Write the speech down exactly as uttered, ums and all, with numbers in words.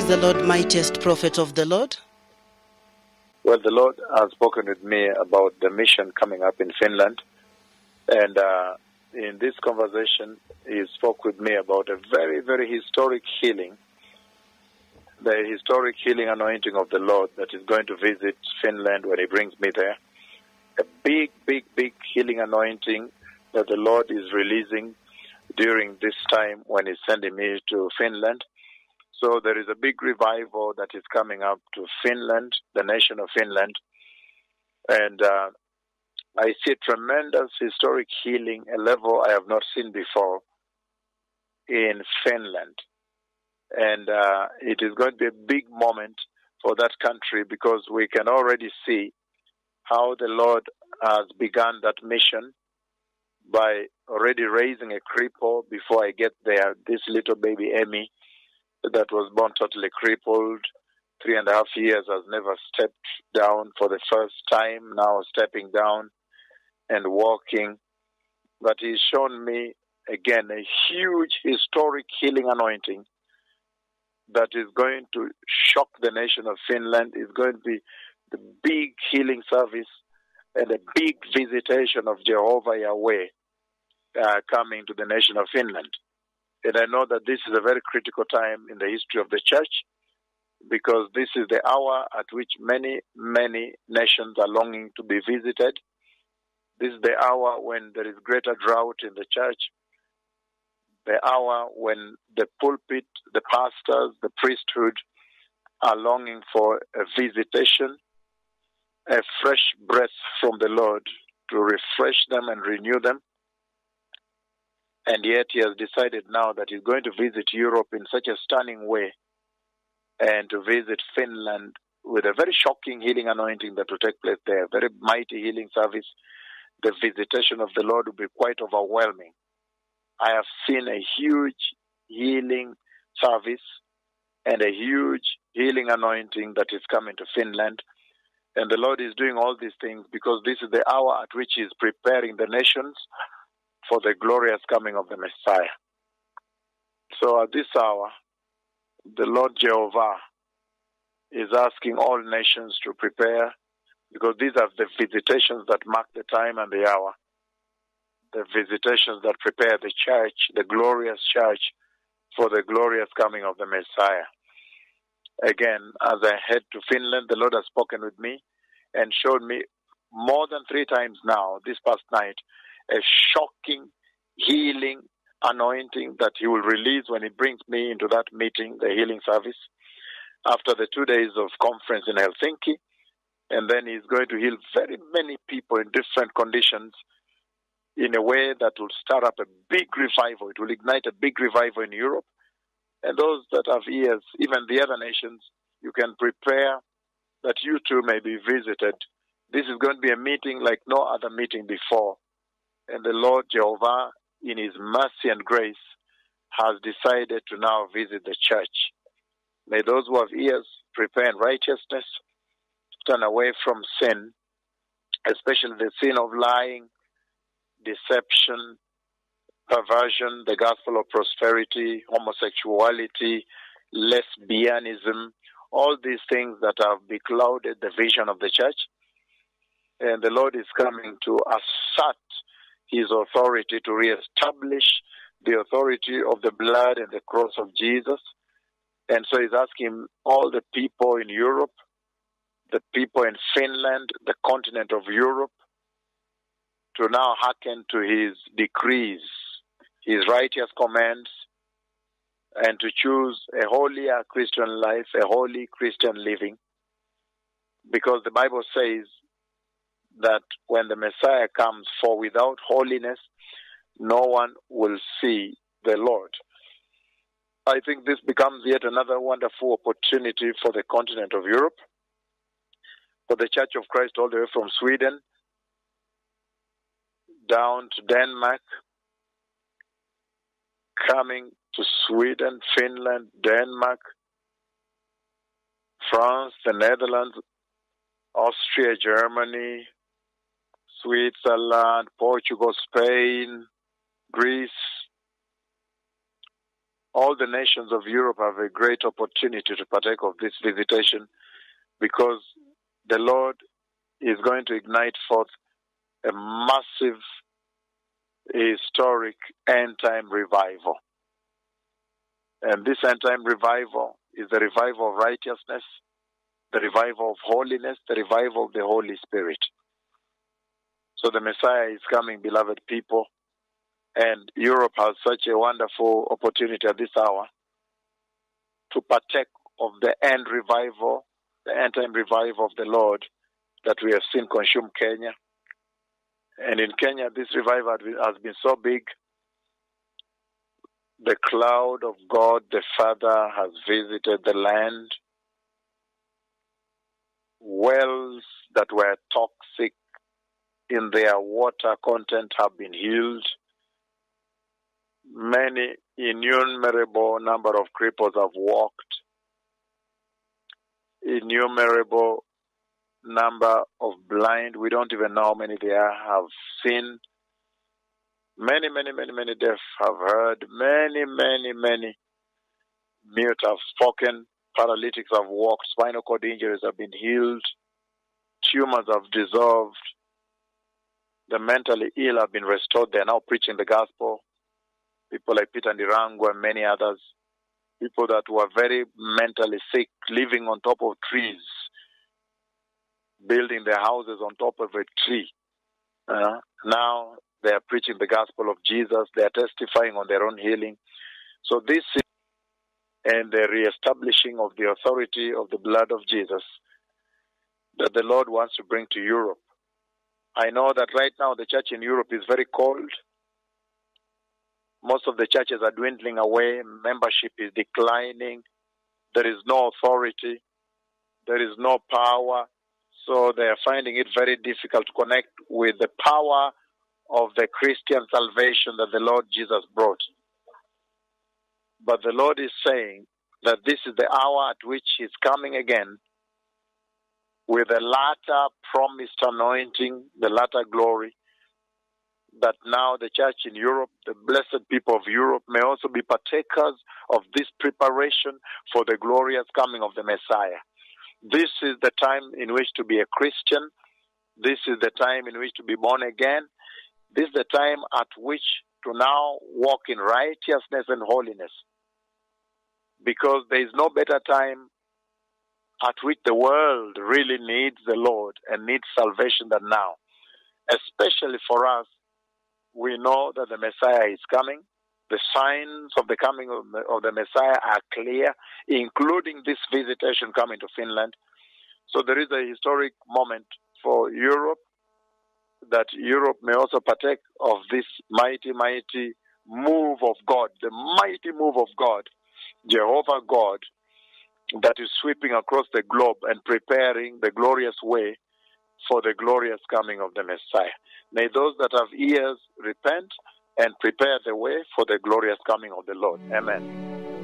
is the Lord mightiest prophet of the Lord? Well, the Lord has spoken with me about the mission coming up in Finland. And uh, in this conversation, he spoke with me about a very, very historic healing, the historic healing anointing of the Lord that is going to visit Finland when he brings me there. A big, big, big healing anointing that the Lord is releasing during this time when he's sending me to Finland. So there is a big revival that is coming up to Finland, the nation of Finland. And uh, I see tremendous historic healing, a level I have not seen before in Finland. And uh, it is going to be a big moment for that country, because we can already see how the Lord has begun that mission by already raising a cripple before I get there. This little baby Emmy that was born totally crippled, three and a half years, has never stepped down for the first time, now stepping down and walking. But he's shown me, again, a huge historic healing anointing that is going to shock the nation of Finland. It's going to be the big healing service and a big visitation of Jehovah Yahweh uh, coming to the nation of Finland. And I know that this is a very critical time in the history of the church, because this is the hour at which many, many nations are longing to be visited. This is the hour when there is greater drought in the church, the hour when the pulpit, the pastors, the priesthood are longing for a visitation, a fresh breath from the Lord to refresh them and renew them. And yet he has decided now that he's going to visit Europe in such a stunning way, and to visit Finland with a very shocking healing anointing that will take place there, a very mighty healing service. The visitation of the Lord will be quite overwhelming. I have seen a huge healing service and a huge healing anointing that is coming to Finland. And the Lord is doing all these things because this is the hour at which he is preparing the nations for the glorious coming of the Messiah. So at this hour, the Lord Jehovah is asking all nations to prepare, because these are the visitations that mark the time and the hour, the visitations that prepare the church, the glorious church, for the glorious coming of the Messiah. Again, as I head to Finland, the Lord has spoken with me and showed me more than three times now, this past night, a shocking healing anointing that he will release when he brings me into that meeting, the healing service, after the two days of conference in Helsinki. And then he's going to heal very many people in different conditions in a way that will start up a big revival. It will ignite a big revival in Europe. And those that have ears, even the other nations, you can prepare that you too may be visited. This is going to be a meeting like no other meeting before. And the Lord Jehovah, in his mercy and grace, has decided to now visit the church. May those who have ears prepare in righteousness, turn away from sin, especially the sin of lying, deception, perversion, the gospel of prosperity, homosexuality, lesbianism, all these things that have beclouded the vision of the church. And the Lord is coming to assert his authority, to reestablish the authority of the blood and the cross of Jesus. And so he's asking all the people in Europe, the people in Finland, the continent of Europe, to now hearken to his decrees, his righteous commands, and to choose a holier Christian life, a holy Christian living. Because the Bible says that when the Messiah comes, for without holiness, no one will see the Lord. I think this becomes yet another wonderful opportunity for the continent of Europe, for the Church of Christ all the way from Sweden down to Denmark, coming to Sweden, Finland, Denmark, France, the Netherlands, Austria, Germany, Switzerland, Portugal, Spain, Greece, all the nations of Europe have a great opportunity to partake of this visitation, because the Lord is going to ignite forth a massive, historic end-time revival. And this end-time revival is the revival of righteousness, the revival of holiness, the revival of the Holy Spirit. So the Messiah is coming, beloved people, and Europe has such a wonderful opportunity at this hour to partake of the end revival, the end-time revival of the Lord that we have seen consume Kenya. And in Kenya, this revival has been so big, the cloud of God the Father has visited the land. Wells that were toxic in their water content have been healed. Many innumerable number of cripples have walked. Innumerable number of blind, we don't even know how many there have seen. Many, many, many, many deaf have heard. Many, many, many mute have spoken. Paralytics have walked. Spinal cord injuries have been healed. Tumors have dissolved. The mentally ill have been restored. They are now preaching the gospel. People like Peter Ndirangu and many others, people that were very mentally sick, living on top of trees, building their houses on top of a tree. Uh, now they are preaching the gospel of Jesus. They are testifying on their own healing. So this is and the reestablishing of the authority of the blood of Jesus that the Lord wants to bring to Europe. I know that right now the church in Europe is very cold. Most of the churches are dwindling away. Membership is declining. There is no authority. There is no power. So they are finding it very difficult to connect with the power of the Christian salvation that the Lord Jesus brought. But the Lord is saying that this is the hour at which He's coming again with the latter promised anointing, the latter glory, that now the church in Europe, the blessed people of Europe, may also be partakers of this preparation for the glorious coming of the Messiah. This is the time in which to be a Christian. This is the time in which to be born again. This is the time at which to now walk in righteousness and holiness, because there is no better time at which the world really needs the Lord and needs salvation than now. Especially for us, we know that the Messiah is coming. The signs of the coming of the Messiah are clear, including this visitation coming to Finland. So there is a historic moment for Europe, that Europe may also partake of this mighty, mighty move of God, the mighty move of God, Jehovah God, that is sweeping across the globe and preparing the glorious way for the glorious coming of the Messiah. May those that have ears repent and prepare the way for the glorious coming of the Lord. Amen.